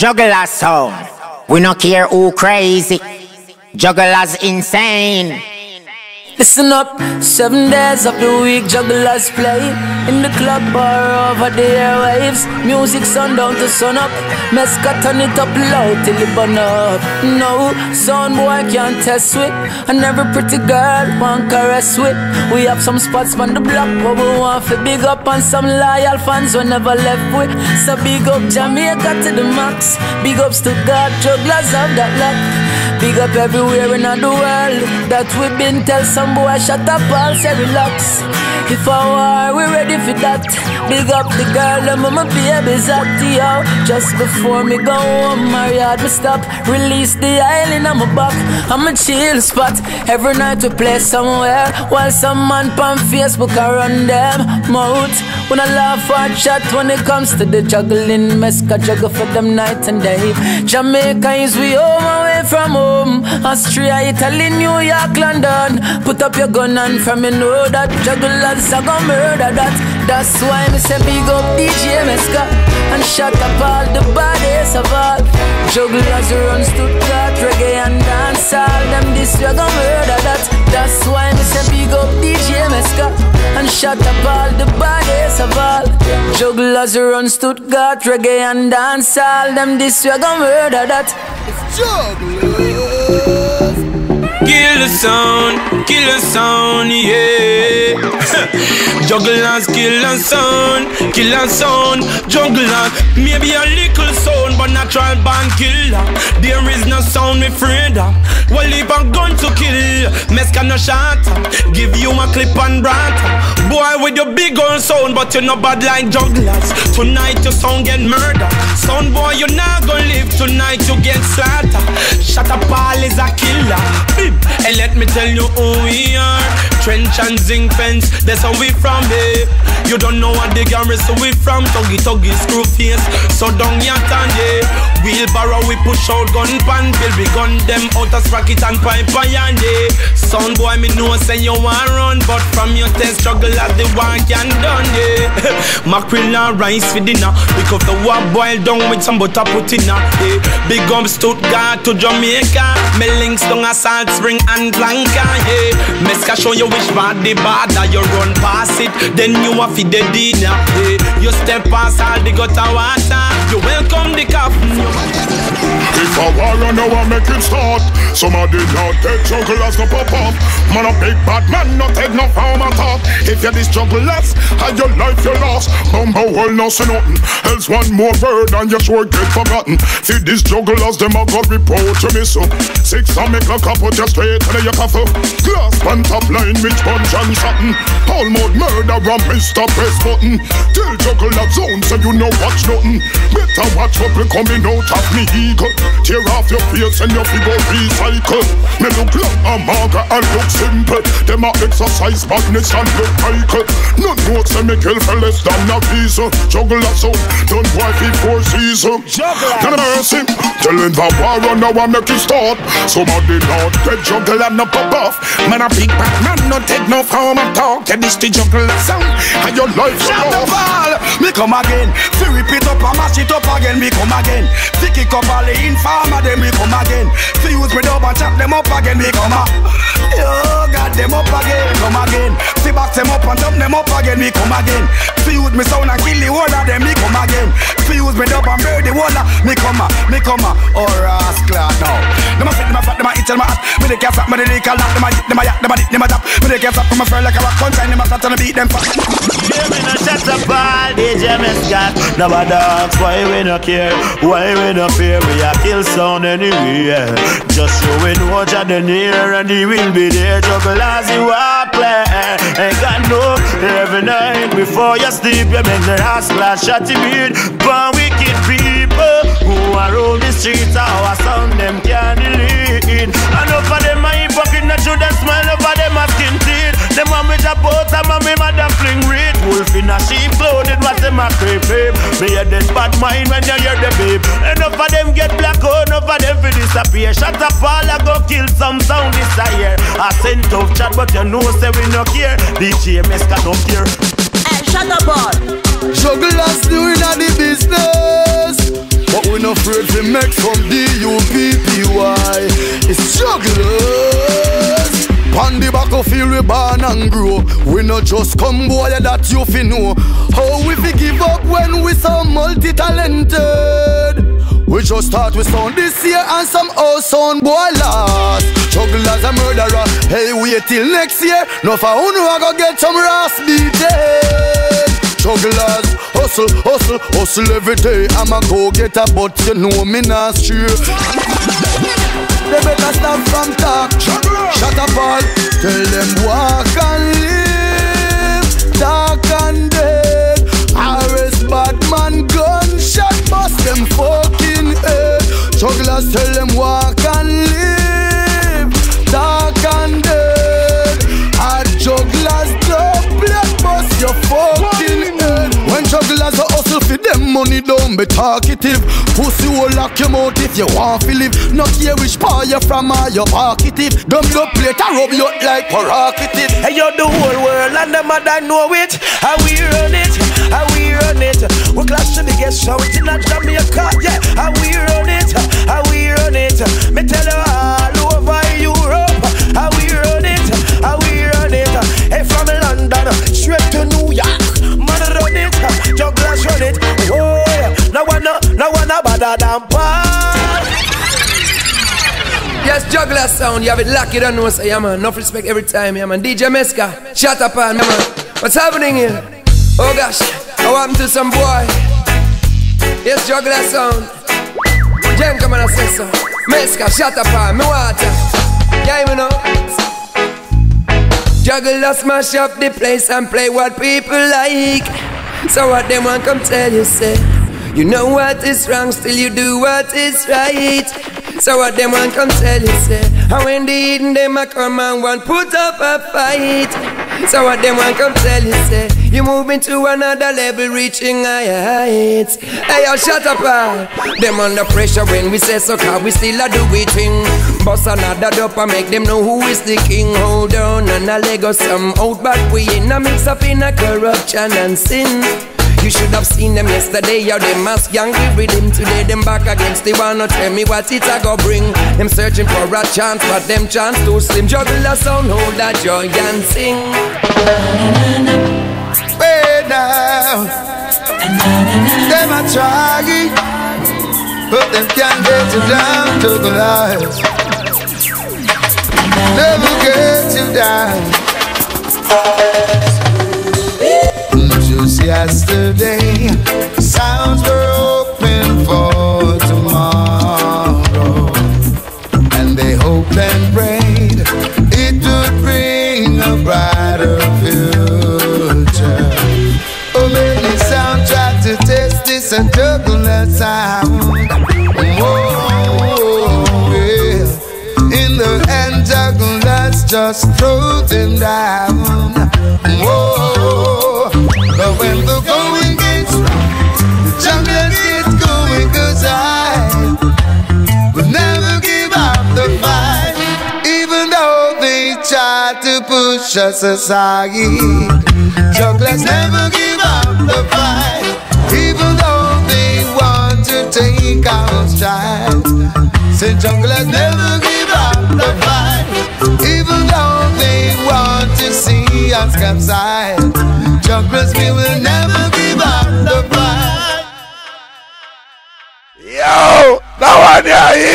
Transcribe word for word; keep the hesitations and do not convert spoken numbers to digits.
Juggler sound. We no care who crazy. Juggler's insane. Listen up, seven days of the week, jugglers play in the club bar over the airwaves. Music sun down to sun up, Meska turn it up loud till it burn up. No, son boy can't test with, and every pretty girl want caress with. We have some spots on the block where we want to big up, and some loyal fans we never left with. So big up Jamaica to the max, big up Stuttgart, jugglers have that luck. Big up everywhere in the world that we've been. Tell some boy shut up and say relax. If I were, we ready for that. Big up the girl and mama baby's at the hour. Just before me go home, my yard me stop. Release the island on my back. I'm a chill spot. Every night we play somewhere. While some man pan Facebook I run them mouth. When I laugh or chat when it comes to the juggling, Meska juggle for them night and day. Jamaica is we home away from home. Australia, Italy, New York, London. Put up your gun and from you know that jugglers are gonna murder that. That's why me say big up D J Meska and shut up all the bodies of all. Jugglers run Stuttgart, reggae and dance all. Them this we gonna murder that. That's why me say big up D J Meska and shut up all the bodies of all. Jugglers run Stuttgart, reggae and dance all. Them this we gonna murder that. It's Jugglers. Killer sound, killer sound, yeah. Jugglers, killer sound, killer sound, juggler. Maybe a little sound, but natural band killer. There is no sound with freedom. Well, if I'm going to kill, Meska no shot. Give you a clip and brat. Boy with your big old sound, but you no bad like jugglers. Tonight your sound get murdered. Sound boy, you not gonna live. Tonight you get slaughtered. Shut up, all is a killer. Beep. And let me tell you who we are. Trench and zinc fence, that's how we from, babe. You don't know what the garrison we from. Tuggy tuggy screw face, so down your tongue, yeah. Wheelbarrow we push out gun pan till we gun them out as rocket and pipe and yeah. Sound boy, me know say you want run, but from your test struggle. As the work and done, yeah. Mackerel and rice for dinner. Because the war boiled down with some butter put in her, yeah. Big up Stuttgart to Jamaica. Me links down a Salt Spring and Blanca, yeah. Meska show you which part the border. You run past it, then you are feed the dinner, yeah. You step past all the gutter water. You welcome the coffin. If I war on, I want make it start. Somebody not take jugglers to pop up. Man a big bad man, not take no farm at all. If you're this jugglers, how your life you lost. Bumbo will not say nothing. Else one more word and you sure get forgotten. See these jugglers, them a got report to me so. Six and make a couple just straight to your coffee. Glass pan top line with sponge and satin. All mode murder and Mister Press Button. Till juggler zone so you no watch nothing. Better watch what be coming out of me eagle. Tear off your face and your figure recycle. Me look long and mager and look simple. Them a exercise madness and look Michael. None more say me kill for less than a visa. Juggler sound, done wifey for season. Can I mercy? Telling the war on now I make it start. Somebody not get juggler no pop off. Man a big bad man no take no form of talk. Get this the juggler sound and your life you lost. Shut the ball, me come again. Fi rip it up and mash it up again, me come again. Fi kick up all the informer, then me come again. Fi use me dub and chop them up again, me come up. Yo, got them up again, come again. Fi back them up and dump them up again, me come again. Fi use me sound and kill the whole of them, me come again. Fi use me dub and bury the whole of me come up, me come up. Oh, rascal now. Them a sit, them a fat, them a eat, them a hot. Me they can't stop, me they can't lock, them a hit, them a yak, them a dip, them a tap. Me they can't stop, them a fur like a rock, punch and them a start and beat them fat. Yeah, me no shut up all, D J Meska. Nobody asks why we no care, why we no fear. We a kill sound anywhere. Just show it watch at the near and he will be there. Jugglers you are playing. Ain't got no every night before you sleep. You make the rascal shot the beat. But wicked people who are on the streets, our sound them can't delete. And over them my hypocrite, not should them smile over them my skin teeth. Them man with a boat and man with a fling red. Wolf in a sheep clothing, what them a creep. Me hear this bad mind when you hear the beep. Enough of them get black, enough of them will disappear. Shut up all I go kill some sound this a year. I send tough chat but you know say we no care. D J Meska don't care. Hey, shut up all. Jugglers doing all the business, but we no afraid to the Mac from D U P P Y. It's Jugglers. Pon the battlefield we born and grow. We not just come boy that you fi know. How we fi give up when we so multi-talented? We just start with sound this year and some old sound boy last. Jugglers a murderer. Hey, wait till next year. No for who know I go get some Ras D J. Jugglers, hustle, hustle, hustle every day. I'ma go get a but you know me not straight. They better stop from talk. Shut up all. Tell them walk and live. Dark and dead. Arrest bad man, gunshot bust them fucking head. Jugglers, tell them walk and live. Dark and dead. A jugglers double bust your fucking. Jugglers a hustle for them money, don't be talkative. Pussy will lock your mouth if you want to live. Not care which part you from or your pocket it. Dumb your plate and rub you like prerogative. Hey, you're the whole world and the mother know it. How we run it, how we run it. We clash to the guest show, it's in a Jamaica, yeah. How we run it, how we run it. Me tell you all over Europe. How we run it, how we run it. Hey, from London straight to New York. Jugglers run it, oh yeah. No one, no, no one no better than Paul. Yes, Jugglers sound, you have it locked, you don't know, so yeah man. Enough respect every time, yeah man. D J Meska, shut up on, yeah man. What's happening here? Oh gosh, I happened to some boy? Yes, Jugglers sound. Gentlemen, I say so. Meska, shut up on, me water. Yeah, you know. Jugglers smash up the place and play what people like. So what them want come tell you say. You know what is wrong, still you do what is right. So what them want come tell you say. And when they eating them a come and want put up a fight. So what them want come tell you say. You moving to another level, reaching higher heights. Hey yo, shut up ah. Them under pressure when we say so, cause we still a do we thing. Boss another dope and make them know who is the king. Hold on and a Lego some out, but we in a mix up in a corruption and sin. You should have seen them yesterday, how they mask young rhythm. Today them back against the wall, not tell me what it a go bring. Them searching for a chance, but them chance too slim. Juggler sound, hold that joy and sing. Way down. Them a trying, but them can't get you down, Jugglers. Never get you down. Just yesterday, sounds were hoping for tomorrow, and they hoped and prayed it would bring a brighter future. Oh, many sound tried to test this and juggler sound. Oh, yeah. In the end, jugglers just throw them down. Whoa. But when the going gets right, the jugglers get going, cause I will never give up the fight. Even though they try to push us aside, jugglers never give up the fight. Even though they want to take our stride, say jugglers never give up the fight. Even though they want to see us capsize, jugglers, we will never give up the fight. Yo, no one here